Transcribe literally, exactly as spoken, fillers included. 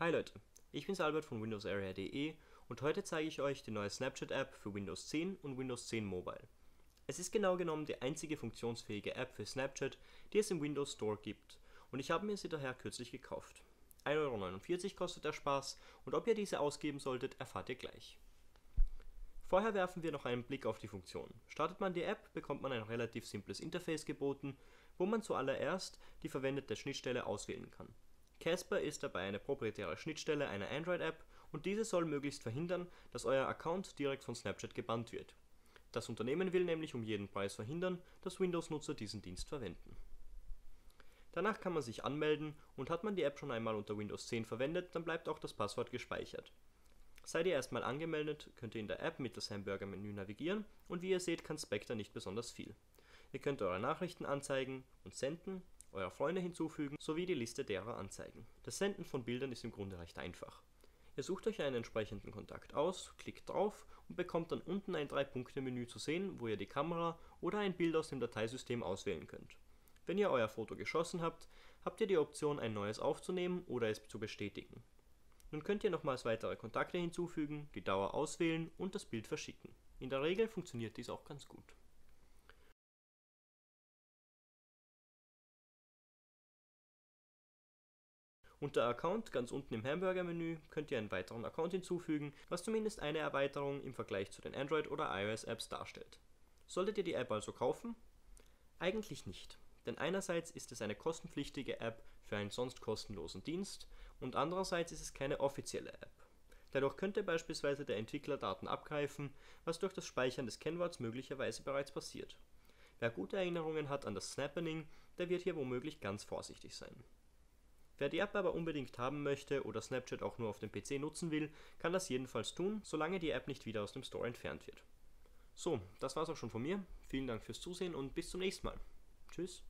Hi Leute, ich bin's Albert von WindowsArea.de und heute zeige ich euch die neue Snapchat-App für Windows zehn und Windows zehn Mobile. Es ist genau genommen die einzige funktionsfähige App für Snapchat, die es im Windows Store gibt, und ich habe mir sie daher kürzlich gekauft. ein Euro neunundvierzig kostet der Spaß, und ob ihr diese ausgeben solltet, erfahrt ihr gleich. Vorher werfen wir noch einen Blick auf die Funktionen. Startet man die App, bekommt man ein relativ simples Interface geboten, wo man zuallererst die verwendete Schnittstelle auswählen kann. Casper ist dabei eine proprietäre Schnittstelle einer Android-App, und diese soll möglichst verhindern, dass euer Account direkt von Snapchat gebannt wird. Das Unternehmen will nämlich um jeden Preis verhindern, dass Windows-Nutzer diesen Dienst verwenden. Danach kann man sich anmelden, und hat man die App schon einmal unter Windows zehn verwendet, dann bleibt auch das Passwort gespeichert. Seid ihr erstmal angemeldet, könnt ihr in der App mittels Hamburger-Menü navigieren, und wie ihr seht, kann Specter nicht besonders viel. Ihr könnt eure Nachrichten anzeigen und senden, eure Freunde hinzufügen sowie die Liste derer anzeigen. Das Senden von Bildern ist im Grunde recht einfach. Ihr sucht euch einen entsprechenden Kontakt aus, klickt drauf und bekommt dann unten ein drei Punkte Menü zu sehen, wo ihr die Kamera oder ein Bild aus dem Dateisystem auswählen könnt. Wenn ihr euer Foto geschossen habt, habt ihr die Option, ein neues aufzunehmen oder es zu bestätigen. Nun könnt ihr nochmals weitere Kontakte hinzufügen, die Dauer auswählen und das Bild verschicken. In der Regel funktioniert dies auch ganz gut. Unter Account ganz unten im Hamburger-Menü könnt ihr einen weiteren Account hinzufügen, was zumindest eine Erweiterung im Vergleich zu den Android- oder iOS-Apps darstellt. Solltet ihr die App also kaufen? Eigentlich nicht, denn einerseits ist es eine kostenpflichtige App für einen sonst kostenlosen Dienst und andererseits ist es keine offizielle App. Dadurch könnte beispielsweise der Entwickler Daten abgreifen, was durch das Speichern des Kennworts möglicherweise bereits passiert. Wer gute Erinnerungen hat an das Snappening, der wird hier womöglich ganz vorsichtig sein. Wer die App aber unbedingt haben möchte oder Snapchat auch nur auf dem P C nutzen will, kann das jedenfalls tun, solange die App nicht wieder aus dem Store entfernt wird. So, das war's auch schon von mir. Vielen Dank fürs Zusehen und bis zum nächsten Mal. Tschüss.